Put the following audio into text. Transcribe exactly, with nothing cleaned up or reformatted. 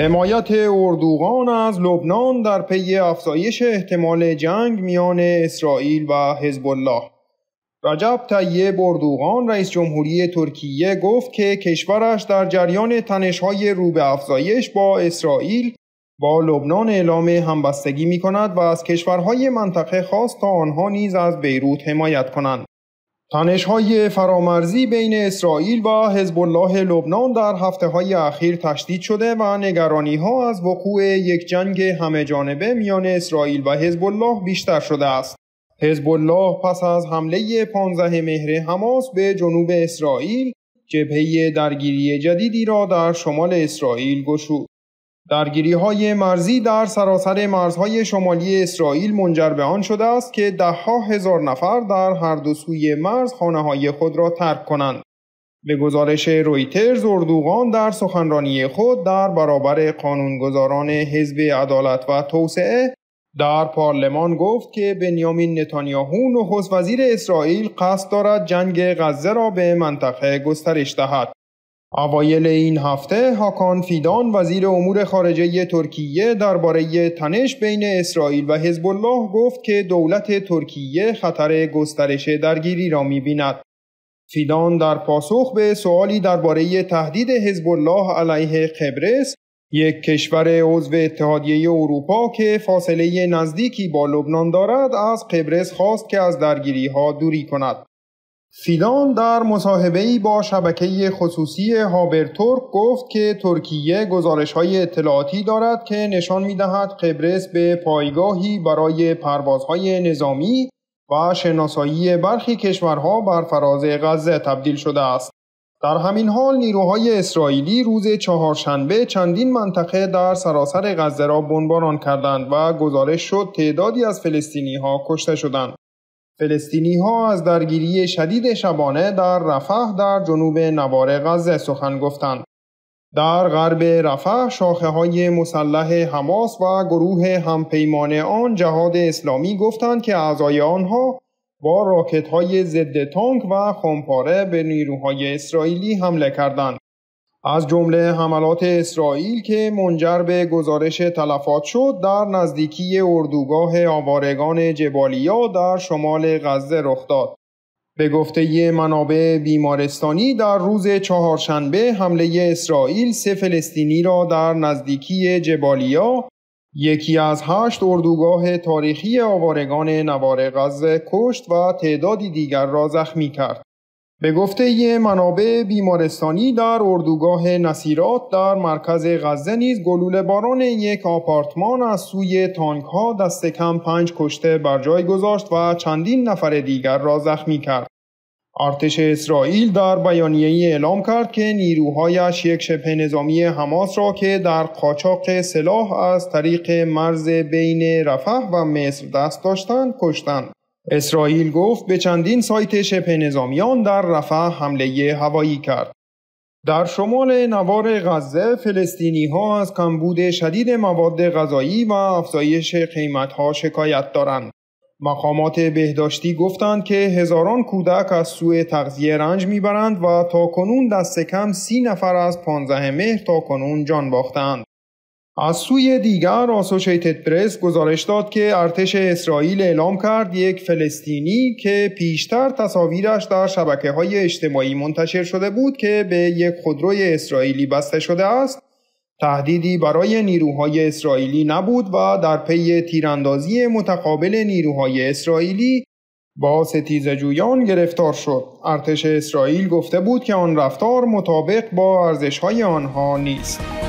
حمایت اردوغان از لبنان در پی افزایش احتمال جنگ میان اسرائیل و حزب الله. رجب طیب اردوغان رئیس جمهوری ترکیه گفت که کشورش در جریان تنش‌های رو به افزایش با اسرائیل با لبنان اعلام همبستگی می‌کند و از کشورهای منطقه خواست تا آنها نیز از بیروت حمایت کنند. تنش‌های فرامرزی بین اسرائیل و حزب الله لبنان در هفته‌های اخیر تشدید شده و نگرانی‌ها از وقوع یک جنگ همه‌جانبه میان اسرائیل و حزب الله بیشتر شده است. حزب الله پس از حمله پانزده مهر حماس به جنوب اسرائیل جبهه درگیری جدیدی را در شمال اسرائیل گشود. درگیری‌های مرزی در سراسر مرزهای شمالی اسرائیل منجر به آن شده است که ده‌ها هزار نفر در هر دو سوی مرز خانه‌های خود را ترک کنند. به گزارش رویترز، اردوغان در سخنرانی خود در برابر قانونگذاران حزب عدالت و توسعه در پارلمان گفت که بنیامین نتانیاهو نخست وزیر اسرائیل قصد دارد جنگ غزه را به منطقه گسترش دهد. اوایل این هفته هاکان فیدان وزیر امور خارجه ترکیه درباره تنش بین اسرائیل و حزب الله گفت که دولت ترکیه خطر گسترش درگیری را می‌بیند. فیدان در پاسخ به سؤالی درباره تهدید حزب الله علیه قبرس، یک کشور عضو اتحادیه اروپا که فاصله نزدیکی با لبنان دارد، از قبرس خواست که از درگیری‌ها دوری کند. فیدان در مصاحبه‌ای با شبکه خصوصی هابر ترک گفت که ترکیه گزارش‌های اطلاعاتی دارد که نشان می‌دهد قبرس به پایگاهی برای پروازهای نظامی و شناسایی برخی کشورها بر فراز غزه تبدیل شده است. در همین حال نیروهای اسرائیلی روز چهارشنبه چندین منطقه در سراسر غزه را بمباران کردند و گزارش شد تعدادی از فلسطینی‌ها کشته شدند. فلسطینی‌ها از درگیری شدید شبانه در رفح در جنوب نوار غزه سخن گفتند. در غرب رفح شاخه‌های مسلح حماس و گروه همپیمان آن جهاد اسلامی گفتند که اعضای آنها با راکت‌های ضد تانک و خمپاره به نیروهای اسرائیلی حمله کردند. از جمله حملات اسرائیل که منجر به گزارش تلفات شد در نزدیکی اردوگاه آوارگان جبالیا در شمال غزه رخ داد. به گفته منابع بیمارستانی در روز چهارشنبه حمله اسرائیل سه فلسطینی را در نزدیکی جبالیا، یکی از هشت اردوگاه تاریخی آوارگان نوار غزه، کشت و تعدادی دیگر را زخمی کرد. به گفته منابع بیمارستانی در اردوگاه نصیرات در مرکز غزه نیز گلوله باران یک آپارتمان از سوی تانک ها دست کم پنج کشته بر جای گذاشت و چندین نفر دیگر را زخمی کرد. ارتش اسرائیل در بیانیه‌ای اعلام کرد که نیروهایش یک شبه نظامی حماس را که در قاچاق سلاح از طریق مرز بین رفح و مصر دست داشتند کشتند. اسرائیل گفت به چندین سایت شبه نظامیان در رفح حمله هوایی کرد. در شمال نوار غزه فلسطینی‌ها از کمبود شدید مواد غذایی و افزایش قیمت‌ها شکایت دارند. مقامات بهداشتی گفتند که هزاران کودک از سوء تغذیه رنج میبرند و تاکنون دست کم سی نفر از پانزده مهر تاکنون جان باختند. از سوی دیگر آسوشیتد پرس گزارش داد که ارتش اسرائیل اعلام کرد یک فلسطینی که پیشتر تصاویرش در شبکه‌های اجتماعی منتشر شده بود که به یک خودروی اسرائیلی بسته شده است، تهدیدی برای نیروهای اسرائیلی نبود و در پی تیراندازی متقابل نیروهای اسرائیلی با ستیزجویان گرفتار شد. ارتش اسرائیل گفته بود که آن رفتار مطابق با ارزش‌های آنها نیست.